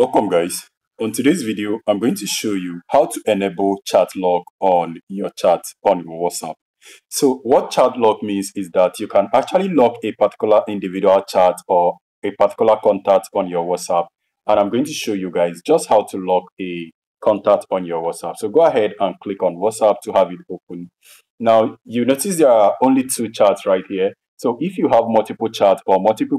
Welcome guys. On today's video, I'm going to show you how to enable chat lock on your chat on your WhatsApp. So what chat lock means is that you can actually lock a particular individual chat or a particular contact on your WhatsApp. And I'm going to show you guys just how to lock a contact on your WhatsApp. So go ahead and click on WhatsApp to have it open. Now you notice there are only two chats right here. So if you have multiple chats or multiple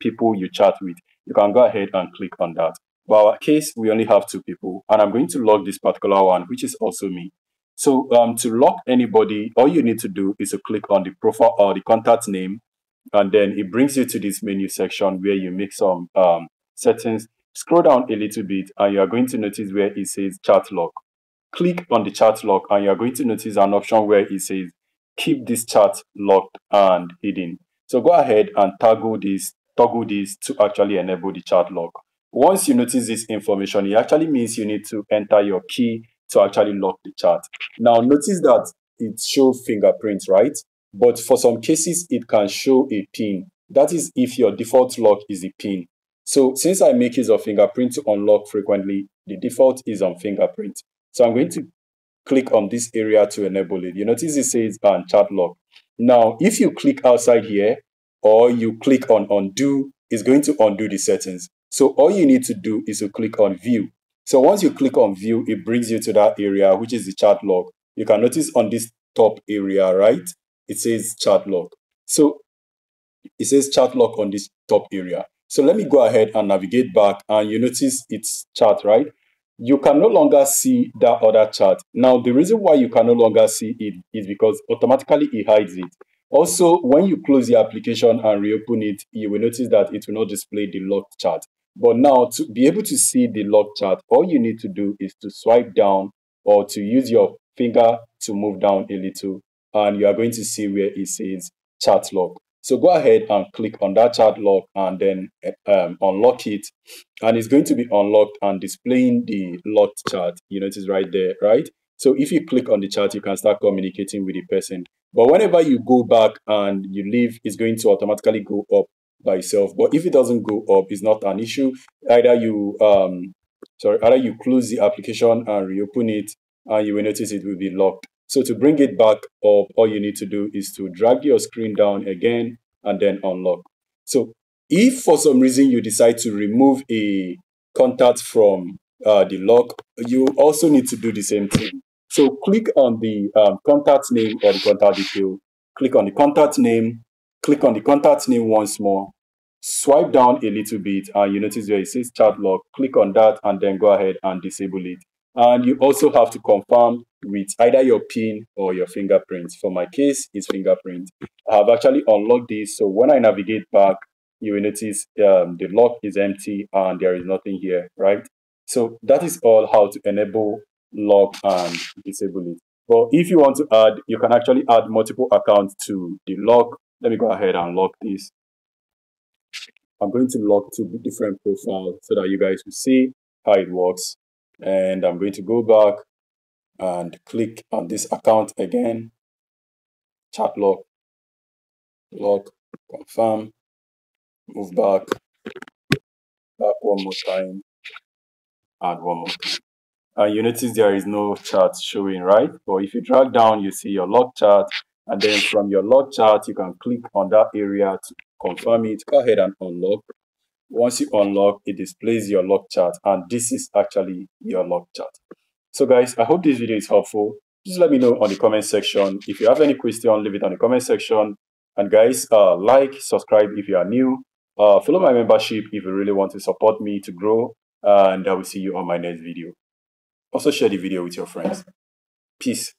people you chat with, you can go ahead and click on that. But our case, we only have two people, and I'm going to lock this particular one, which is also me. So to lock anybody, all you need to do is to click on the profile or the contact name, and then it brings you to this menu section where you make some settings. Scroll down a little bit, and you are going to notice where it says chat lock. Click on the chat lock, and you are going to notice an option where it says keep this chat locked and hidden. So go ahead and toggle this to actually enable the chat lock. Once you notice this information, it actually means you need to enter your key to actually lock the chat. Now notice that it shows fingerprints, right? But for some cases, it can show a PIN. That is if your default lock is a PIN. So since I make use of fingerprint to unlock frequently, the default is on fingerprint. So I'm going to click on this area to enable it. You notice it says chat lock. Now, if you click outside here or you click on undo, it's going to undo the settings. So all you need to do is to click on view. So once you click on view, it brings you to that area, which is the chat log. You can notice on this top area, right? It says chat log. So it says chat log on this top area. So let me go ahead and navigate back, and you notice it's chat, right? You can no longer see that other chat. Now, the reason why you can no longer see it is because automatically it hides it. Also, when you close the application and reopen it, you will notice that it will not display the locked chat. But now, to be able to see the lock chart, all you need to do is to swipe down or to use your finger to move down a little, and you are going to see where it says chat lock. So go ahead and click on that chat lock and then unlock it, and it's going to be unlocked and displaying the locked chat. You notice right there, right? So if you click on the chat, you can start communicating with the person. But whenever you go back and you leave, it's going to automatically go up by itself. But if it doesn't go up, it's not an issue. Either you either you close the application and reopen it, and you will notice it will be locked. So to bring it back up, all you need to do is to drag your screen down again and then unlock. So if for some reason you decide to remove a contact from the lock, you also need to do the same thing. So click on the contact name or the contact detail. Click on the contact name. Click on the contact name once more, swipe down a little bit, and you notice where it says chat lock. Click on that and then go ahead and disable it. And you also have to confirm with either your PIN or your fingerprint. For my case, it's fingerprint. I have actually unlocked this, so when I navigate back, you will notice the lock is empty and there is nothing here, right? So that is all how to enable, lock, and disable it. But if you want to add, you can actually add multiple accounts to the lock. Let me go ahead and lock this. I'm going to lock two different profiles so that you guys will see how it works. And I'm going to go back and click on this account again. Chat lock, lock, confirm, move back, back one more time, and one more time. And you notice there is no chat showing, right? But if you drag down, you see your lock chat. And then from your lock chart, you can click on that area to confirm it. Go ahead and unlock. Once you unlock, it displays your lock chart. And this is actually your lock chart. So guys, I hope this video is helpful. Just let me know on the comment section. If you have any question, leave it on the comment section. And guys, like, subscribe if you are new. Follow my membership if you really want to support me to grow. And I will see you on my next video. Also share the video with your friends. Peace.